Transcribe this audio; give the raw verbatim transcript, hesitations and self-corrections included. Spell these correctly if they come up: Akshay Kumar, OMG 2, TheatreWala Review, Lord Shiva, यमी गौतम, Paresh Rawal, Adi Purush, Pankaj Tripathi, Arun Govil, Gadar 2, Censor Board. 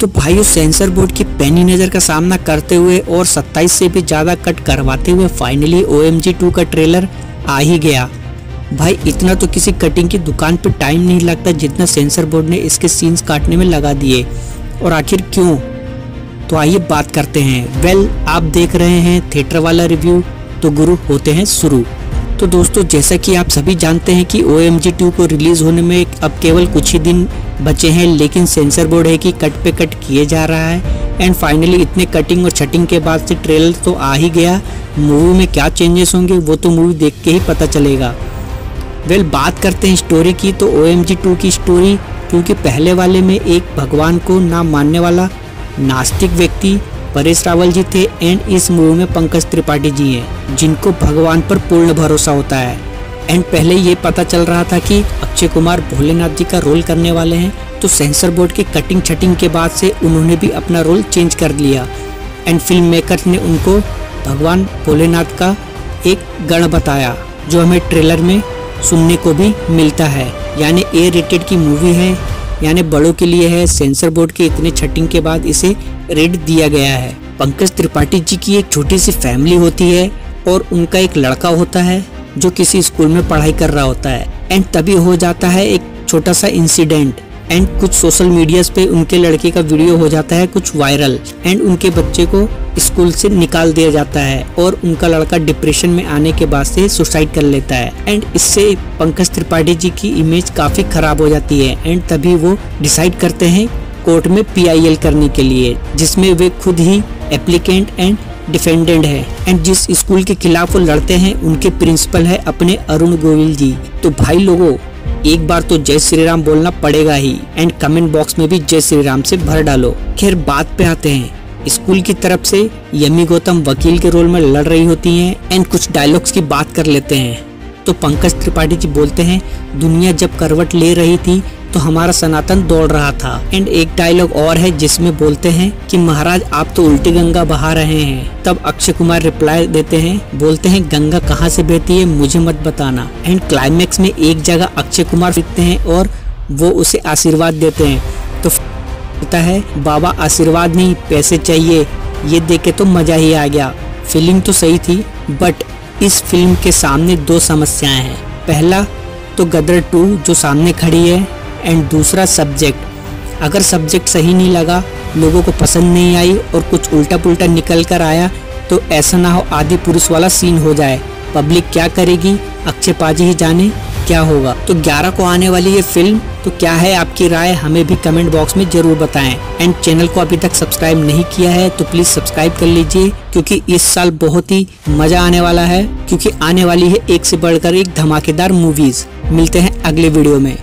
तो भाइयों sensor board की पैनी नजर का सामना करते हुए और सत्ताईस से भी ज्यादा कट करवाते हुए finally O M G two का ट्रेलर आ ही गया। भाई इतना तो किसी कटिंग की दुकान पर टाइम नहीं लगता जितना सेंसर बोर्ड ने इसके सीन्स काटने में लगा दिए, और आखिर क्यों, तो आइए बात करते हैं। वेल आप देख रहे हैं थिएटर वाला रिव्यू, तो गुरु होते हैं शुरू। तो दोस्तों जैसा कि आप सभी जानते हैं कि ओ एम जी टू को रिलीज होने में अब केवल कुछ ही दिन बचे हैं, लेकिन सेंसर बोर्ड है कि कट पे कट किए जा रहा है। एंड फाइनली इतने कटिंग और छटिंग के बाद से ट्रेलर तो आ ही गया। मूवी में क्या चेंजेस होंगे वो तो मूवी देख के ही पता चलेगा। वेल बात करते हैं स्टोरी की, तो ओ एम जी टू की स्टोरी, क्योंकि पहले वाले में एक भगवान को ना मानने वाला नास्तिक व्यक्ति परेश रावल जी थे, एंड इस मूवी में पंकज त्रिपाठी जी हैं जिनको भगवान पर पूर्ण भरोसा होता है। एंड पहले ये पता चल रहा था कि अक्षय कुमार भोलेनाथ जी का रोल करने वाले हैं, तो सेंसर बोर्ड के कटिंग छटिंग के बाद से उन्होंने भी अपना रोल चेंज कर लिया। एंड फिल्म मेकर्स ने उनको भगवान भोलेनाथ का एक गण बताया, जो हमें ट्रेलर में सुनने को भी मिलता है। यानी ए रेटेड की मूवी है, यानी बड़ों के लिए है। सेंसर बोर्ड के इतने छटिंग के बाद इसे रेट दिया गया है। पंकज त्रिपाठी जी की एक छोटी सी फैमिली होती है और उनका एक लड़का होता है जो किसी स्कूल में पढ़ाई कर रहा होता है। एंड तभी हो जाता है एक छोटा सा इंसिडेंट, एंड कुछ सोशल मीडिया पे उनके लड़के का वीडियो हो जाता है कुछ वायरल, एंड उनके बच्चे को स्कूल से निकाल दिया जाता है और उनका लड़का डिप्रेशन में आने के बाद से सुसाइड कर लेता है। एंड इससे पंकज त्रिपाठी जी की इमेज काफी खराब हो जाती है। एंड तभी वो डिसाइड करते हैं कोर्ट में पी आई एल करने के लिए, जिसमें वे खुद ही एप्लीकेंट एंड डिफेंडेंट है। एंड जिस स्कूल के खिलाफ वो लड़ते हैं उनके प्रिंसिपल है अपने अरुण गोविल जी। तो भाई लोगों एक बार तो जय श्री राम बोलना पड़ेगा ही, एंड कमेंट बॉक्स में भी जय श्री राम से भर डालो। खैर बात पे आते हैं। स्कूल की तरफ से यमी गौतम वकील के रोल में लड़ रही होती हैं, एंड कुछ डायलॉग्स की बात कर लेते हैं। तो पंकज त्रिपाठी जी बोलते हैं, दुनिया जब करवट ले रही थी तो हमारा सनातन दौड़ रहा था। एंड एक डायलॉग और है जिसमें बोलते हैं कि महाराज आप तो उल्टी गंगा बहा रहे हैं। तब अक्षय कुमार रिप्लाई देते हैं, बोलते हैं गंगा कहाँ से बहती है मुझे मत बताना। एंड क्लाइमेक्स में एक जगह अक्षय कुमार लिखते हैं और वो उसे आशीर्वाद देते हैं। तो होता है बाबा आशीर्वाद नहीं पैसे चाहिए, ये देखे तो मजा ही आ गया। फिल्म तो सही थी, बट इस फिल्म के सामने दो समस्याएं हैं। पहला तो गदर टू जो सामने खड़ी है, एंड दूसरा सब्जेक्ट। अगर सब्जेक्ट सही नहीं लगा, लोगों को पसंद नहीं आई और कुछ उल्टा पुल्टा निकल कर आया, तो ऐसा ना हो आदि पुरुष वाला सीन हो जाए। पब्लिक क्या करेगी, अक्षय पाजी ही जाने क्या होगा। तो ग्यारह को आने वाली ये फिल्म, तो क्या है आपकी राय, हमें भी कमेंट बॉक्स में जरूर बताएं। एंड चैनल को अभी तक सब्सक्राइब नहीं किया है तो प्लीज सब्सक्राइब कर लीजिए, क्योंकि इस साल बहुत ही मजा आने वाला है, क्योंकि आने वाली है एक से बढ़कर एक धमाकेदार मूवीज। मिलते हैं अगले वीडियो में।